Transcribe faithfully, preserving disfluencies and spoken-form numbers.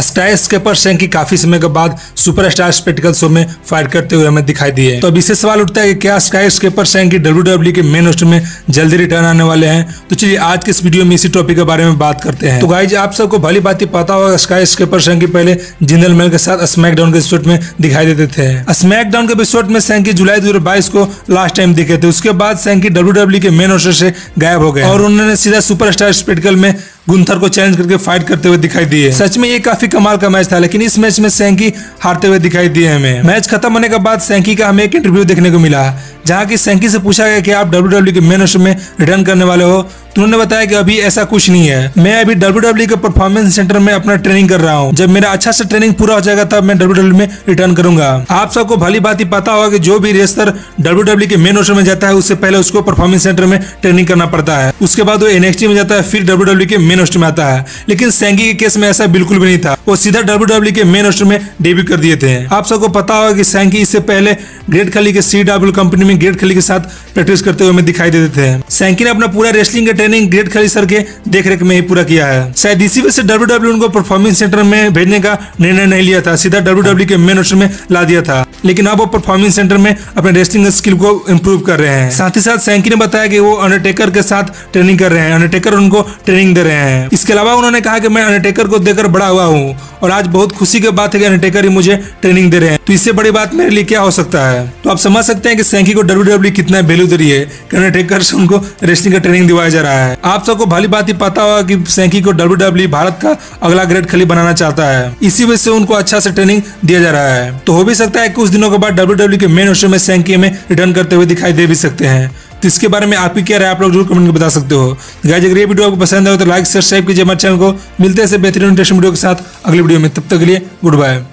Sky scraper Shanky काफी समय के बाद सुपर स्टार स्पेक्टिकल शो में फाइट करते हुए हमें दिखाई दिए। तो अब इससे सवाल उठता है कि क्या स्काई स्केपर शैंकी डब्ल्यूडब्ल्यूई के मेन रोस्टर में जल्दी रिटर्न आने वाले हैं। तो चलिए आज के इस वीडियो में इसी टॉपिक के बारे में बात करते हैं। तो गाइज आप सबको भली बात पता होगा स्काई स्केपर शैंकी पहले जिंदल मैन के साथ स्मैकडाउन के एपिसोड में दिखाई देते थे। स्मैकडाउन के एपिसोड में शैंकी जुलाई दो हजार बाईस को लास्ट टाइम दिखे थे। उसके बाद शैंकी डब्ल्यूडब्ल्यूई के मेन रोस्टर से गायब हो गए और उन्होंने सीधा सुपर स्टार स्पेक्टिकल में गुंथर को चैलेंज करके फाइट करते हुए दिखाई दिए। सच में ये काफी कमाल का मैच था, लेकिन इस मैच में शैंकी हारते हुए दिखाई दिए हमें। मैच खत्म होने के बाद शैंकी का हमें एक इंटरव्यू देखने को मिला, जहाँ की शैंकी से पूछा गया कि आप डब्ल्यूडब्ल्यूई के मेन रोस्टर में रिटर्न करने वाले हो। तो उन्होंने बताया कि अभी ऐसा कुछ नहीं है, मैं अभी डब्ल्यूडब्ल्यूई के परफॉर्मेंस सेंटर में अपना ट्रेनिंग कर रहा हूँ। जब मेरा अच्छा से ट्रेनिंग पूरा हो जाएगा तब मैं डब्ल्यूडब्ल्यूई में रिटर्न करूंगा। आप सबको भली बात पता होगा कि जो भी रेसर डब्ल्यूडब्ल्यूई के मेन रोस्टर में जाता है उससे पहले उसको परफॉर्मेंस सेंटर में ट्रेनिंग करना पड़ता है, उसके बाद वो एनएक्सटी में जाता है, फिर डब्ल्यूडब्ल्यूई के मेन रोस्टर में आता है। लेकिन शैंकी के केस में ऐसा बिल्कुल भी नहीं था, वो सीधा डब्ल्यूडब्ल्यूई के मेन रोस्टर में डेब्यू कर दिए थे। आप सबको पता होगा कि शैंकी इससे पहले ग्रेट खली के सीडब्ल्यू कंपनी में ग्रेट खली के साथ प्रैक्टिस करते हुए दिखाई देते थे। शैंकी ने अपना पूरा wrestling training great Khali sir के देखरेख में ही पूरा किया है। शायद इसी वजह से डब्ल्यूडब्ल्यूई उनको परफॉर्मेंस सेंटर में भेजने का निर्णय नहीं लिया था, सीधा डब्ल्यूडब्ल्यूई के मेन रोस्टर में ला दिया था। लेकिन अब वो परफॉर्मेंस सेंटर में अपने रेसलिंग स्किल को इंप्रूव कर रहे हैं। साथ ही साथ शैंकी ने बताया कि वो अंडरटेकर के साथ ट्रेनिंग कर रहे हैं, अंडरटेकर उनको ट्रेनिंग दे रहे हैं। इसके अलावा उन्होंने कहा कि मैं अंडरटेकर को देखकर बड़ा हुआ हूँ और आज बहुत खुशी की बात है कि अंडरटेकर ही मुझे ट्रेनिंग दे रहे हैं, तो इससे बड़ी बात मेरे लिए क्या हो सकता है। तो आप समझ सकते हैं कि शैंकी को डब्ल्यूडब्ल्यूई कितना वैल्यू दे रही है, अंडरटेकर से उनको रेसलिंग का ट्रेनिंग दिवाया जा रहा है। आप सबको भली बात ही पता होगा कि शैंकी को डब्ल्यूडब्ल्यूई भारत का अगला ग्रेट खली बनाना चाहता है, इसी वजह से उनको अच्छा से ट्रेनिंग दिया जा रहा है। तो हो भी सकता है कुछ दिनों के बाद डब्ल्यूडब्ल्यूई के मेन रोस्टर में शैंकी में रिटर्न करते हुए दिखाई दे भी सकते हैं। तो इसके बारे में आपकी क्या राय आप लोग जरूर कमेंट में बता सकते हो। गाइस अगर ये वीडियो आपको पसंद आए तो लाइक सब्सक्राइब कीजिए हमारे चैनल को। मिलते हैं बेहतरीन इंटरेस्टिंग वीडियो के साथ अगले वीडियो में, तब तक के लिए गुड बाय।